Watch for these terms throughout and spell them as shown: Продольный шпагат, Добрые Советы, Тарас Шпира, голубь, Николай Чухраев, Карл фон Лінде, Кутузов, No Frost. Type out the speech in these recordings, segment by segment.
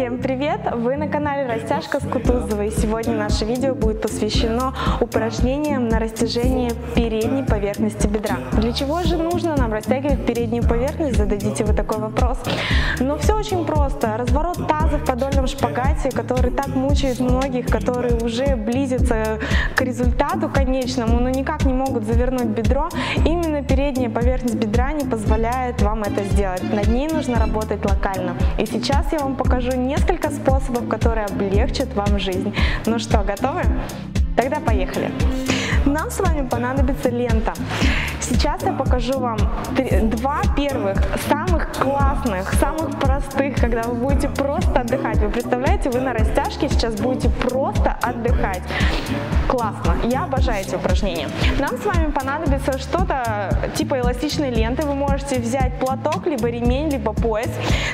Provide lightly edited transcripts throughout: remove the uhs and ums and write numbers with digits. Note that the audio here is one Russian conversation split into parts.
Всем привет! Вы на канале «Растяжка с Кутузовой». Сегодня наше видео будет посвящено упражнениям на растяжение передней поверхности бедра. Для чего же нужно нам растягивать переднюю поверхность, зададите вы такой вопрос. Но все очень просто. Разворот таза в подольном шпагате, который так мучает многих, которые уже близятся к результату конечному, но никак не могут завернуть бедро. Именно передняя поверхность бедра не позволяет вам это сделать. Над ней нужно работать локально. И сейчас я вам покажу несколько способов, которые облегчат вам жизнь. Ну что, готовы? Тогда поехали! Нам с вами понадобится лента. Сейчас я покажу вам два первых, самых классных, самых простых, когда вы будете просто отдыхать. Вы представляете, вы на растяжке сейчас будете просто отдыхать. Классно, я обожаю эти упражнения. Нам с вами понадобится что-то типа эластичной ленты. Вы можете взять платок, либо ремень, либо пояс.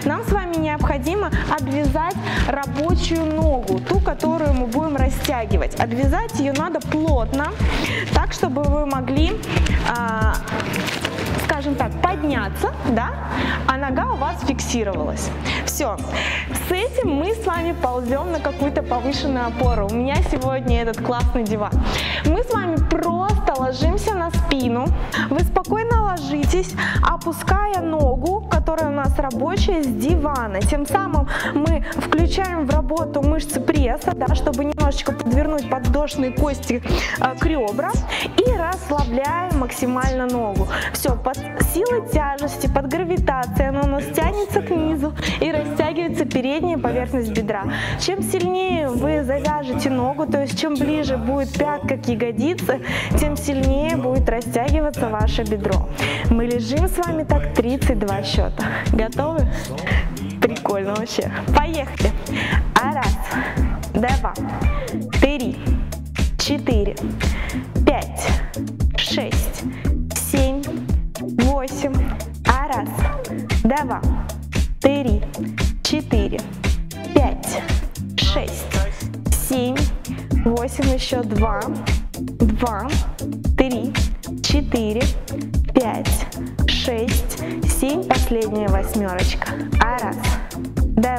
Нам с вами необходимо обвязать рабочую ногу, ту, которую мы будем растягивать. Обвязать ее надо плотно, так, чтобы вы могли, скажем так, подняться, да, а нога у вас фиксировалась. Все, с этим мы с вами ползем на какую-то повышенную опору. У меня сегодня этот классный диван. Мы с вами просто ложимся на спину. Вы спокойно ложитесь, опуская ногу, которая у нас рабочая, с дивана. Тем самым мы включаем в работу мышцы пресса, да, чтобы немножечко подвернуть подвздошные кости к ребрам, и расслабляем максимально ногу. Все, под силой тяжести, под гравитацией она у нас тянется к низу и растягивается передняя поверхность бедра. Чем сильнее вы завяжете ногу, то есть чем ближе будет пятка к ягодице, тем сильнее будет растягиваться ваше бедро. Мы лежим с вами так 32 счета. Готовы? Прикольно вообще. Поехали. Раз, два, три, четыре, пять, шесть, семь, восемь. Раз, два, три, четыре, пять, шесть, семь, восемь, еще два, два, три, четыре, пять, шесть, семь, последняя восьмерочка. Раз, два,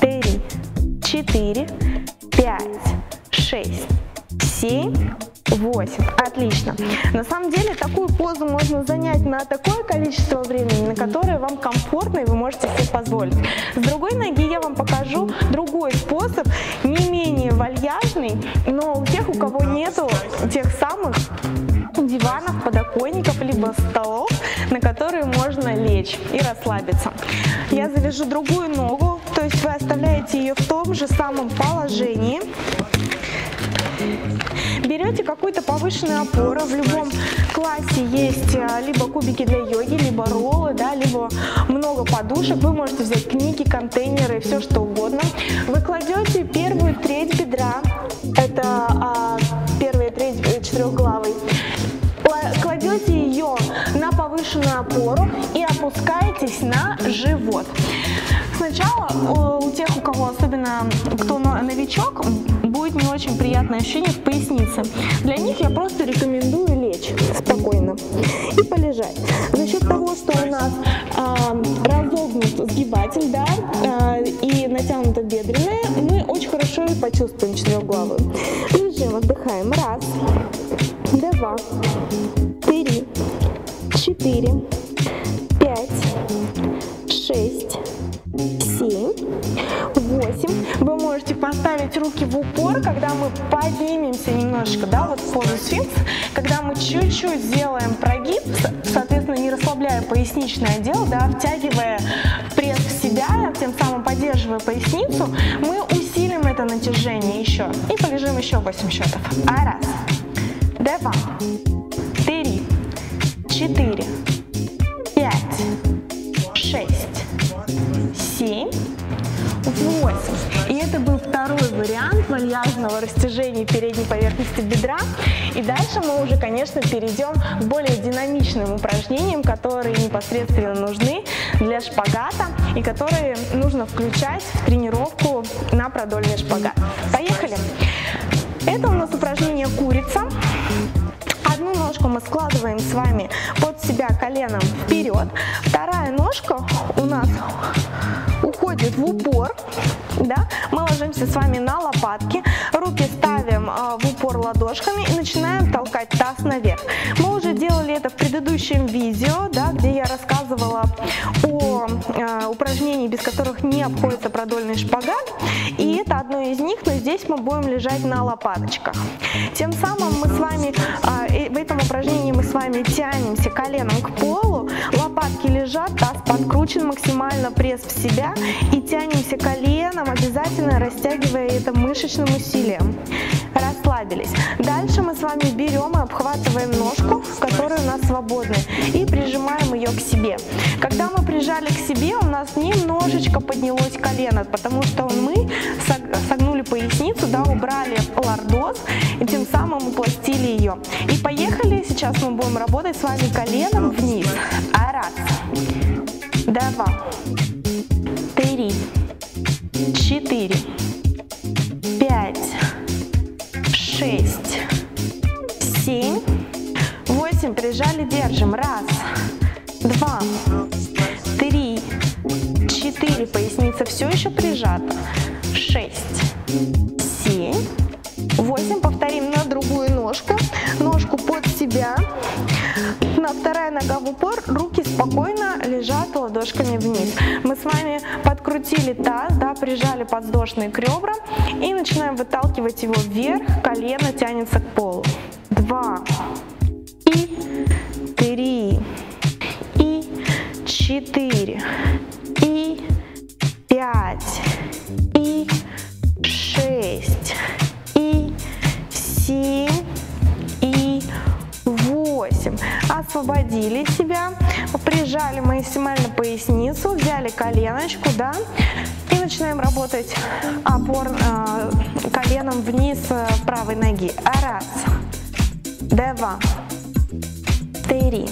три, четыре, пять, шесть, семь, 8. Отлично. На самом деле такую позу можно занять на такое количество времени, на которое вам комфортно и вы можете себе позволить. С другой ноги я вам покажу другой способ, не менее вальяжный, но у тех, у кого нету тех самых диванов, подоконников, либо столов, на которые можно лечь и расслабиться. Я завяжу другую ногу, то есть вы оставляете ее в том же самом положении. Берете какую-то повышенную опору, в любом классе есть либо кубики для йоги, либо роллы, да, либо много подушек, вы можете взять книги, контейнеры, все что угодно. Вы кладете первую треть бедра, это первая треть четырехглавой, кладете ее на повышенную опору и опускаетесь на живот. Сначала у тех, у кого, особенно кто новичок, будет не очень приятное ощущение в пояснице. Для них я просто рекомендую лечь спокойно и полежать. За счет того, что у нас разогнут сгибатель, да, и натянута бедренная, мы очень хорошо почувствуем четырехглавую. Лежим, отдыхаем. Раз, два, три, четыре, пять, шесть, семь, восемь. Вы можете поставить руки в упор, когда мы поднимемся немножко, да, вот в позу сфинкс, когда мы чуть-чуть сделаем прогиб, соответственно, не расслабляя поясничный отдел, да, втягивая пресс в себя, тем самым поддерживая поясницу, мы усилим это натяжение еще и полежим еще 8 счетов. Раз, два, три, четыре, пять, шесть, семь, восемь. И это был второй вариант вальяжного растяжения передней поверхности бедра. И дальше мы уже, конечно, перейдем к более динамичным упражнениям, которые непосредственно нужны для шпагата и которые нужно включать в тренировку на продольный шпагат. Поехали! Это у нас упражнение «Курица». ножку мы складываем с вами под себя коленом вперед. Вторая ножка у нас уходит в упор. Да? Мы ложимся с вами на лопатки, руки ставим в упор ладошками и начинаем толкать таз наверх. Мы уже делали это в предыдущем видео, да, где я рассказывала о упражнении, без которых не обходится продольный шпагат. И это одно из них, но здесь мы будем лежать на лопаточках. Тем самым мы с вами, в этом упражнении мы с вами тянемся коленом к полу, лопатки лежат, таз подкручен, максимально пресс в себя и тянемся коленом, обязательно растягивая это мышечным усилием. Расслабились. Дальше мы с вами берем и обхватываем ножку, которая у нас свободная, и прижимаем ее к себе. Когда мы прижали к себе, у нас немножечко поднялось колено, потому что мы согнули поясницу, да, убрали лордоз и тем самым упластили ее. И поехали, сейчас мы будем работать с вами коленом вниз. Раз, два, три, 4, 5, 6, 7, 8. Прижали, держим. 1, 2, 3, 4. Поясница все еще прижата. 6, 7, 8. Повторим на другую ножку. Ножку под себя. Вторая нога в упор, руки спокойно лежат ладошками вниз. Мы с вами подкрутили таз, да, прижали подвздошные к ребрам и начинаем выталкивать его вверх, колено тянется к полу. 2, 3, 4, 5, 6, 7, 8. Освободили себя, прижали максимально поясницу, взяли коленочку, да, и начинаем работать опор коленом вниз правой ноги. 1, 2, 3,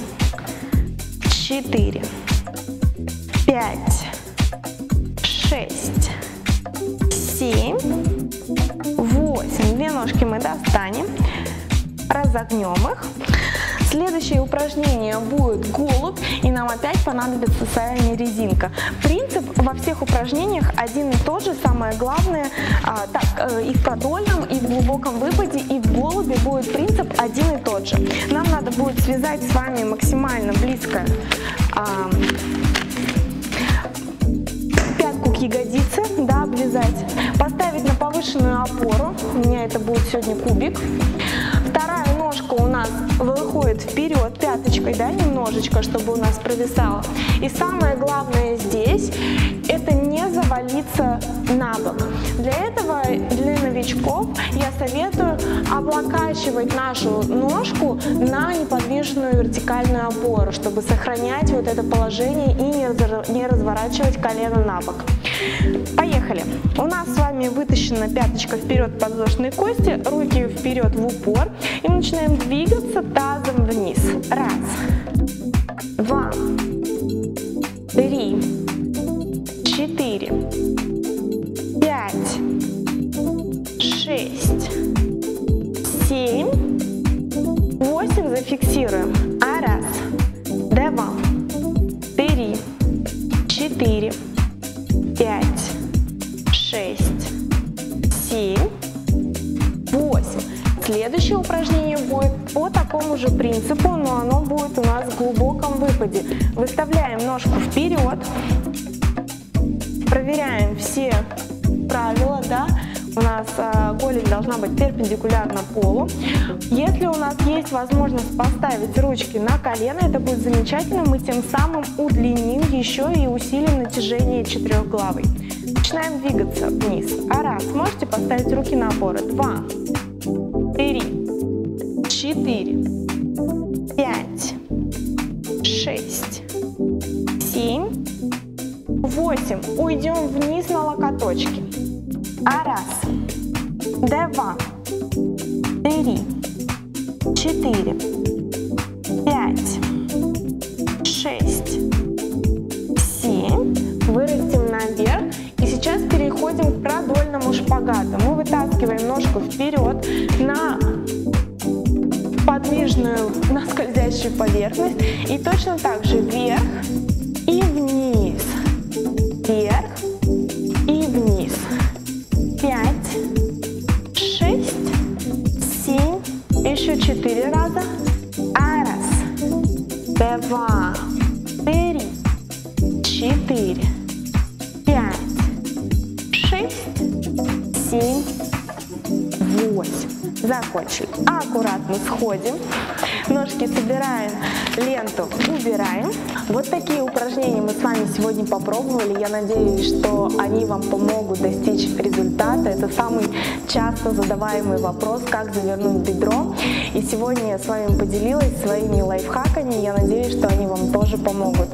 4, 5, 6, 7, 8. Две ножки мы достанем, разогнем их. Следующее упражнение будет голубь, и нам опять понадобится с вами резинка. Принцип во всех упражнениях один и тот же, самое главное, и в продольном, и в глубоком выпаде, и в голубе будет принцип один и тот же. Нам надо будет связать с вами максимально близко пятку к ягодице, да, облизать, поставить на повышенную опору, у меня это будет сегодня кубик. Ножка у нас выходит вперед пяточкой, да, немножечко, чтобы у нас провисало. И самое главное здесь – это не завалиться на бок. Для этого, для новичков, я советую облокачивать нашу ножку на неподвижную вертикальную опору, чтобы сохранять вот это положение и не разворачивать колено на бок. Поехали. У нас с вами вытащена пяточка вперед подвздошной кости, руки вперед в упор и начинаем двигаться тазом вниз. 1, 2, 3, 4, 5, 6, 7, 8. Зафиксируем. 1, 2, 3, 4, 5, 6, 7, 8. Следующее упражнение будет по такому же принципу, но оно будет у нас в глубоком выпаде. Выставляем ножку вперед, проверяем все правила, да? У нас голень должна быть перпендикулярна полу. Если у нас есть возможность поставить ручки на колено, это будет замечательно. Мы тем самым удлиним еще и усилим натяжение четырехглавой. Начинаем двигаться вниз. 1, можете поставить руки на опоры. 2, 3, 4, 5, 6, 7, 8. Уйдем вниз на локоточки. 1, 2, 3, 4, 5, 6, 7. Вырастем наверх. И сейчас переходим к продольному шпагату. Мы вытаскиваем ножку вперед на подвижную нежную, на скользящую поверхность. И точно так же вверх и вниз. Вверх и вниз. 5, 6, 7. Еще 4 раза. 1, 2, 3, 4, 5, 6, 7, 8. Закончили. Аккуратно сходим. Ножки собираем, ленту убираем. Вот такие упражнения мы с вами сегодня попробовали. Я надеюсь, что они вам помогут достичь результата. Это самый часто задаваемый вопрос, как завернуть бедро. И сегодня я с вами поделилась своими лайфхаками. Я надеюсь, что они вам тоже помогут.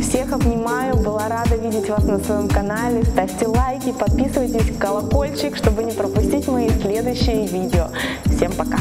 Всех обнимаю. Была рада видеть вас на своем канале. Ставьте лайки, подписывайтесь, колокольчик, чтобы не пропустить мои следующие видео. Всем пока!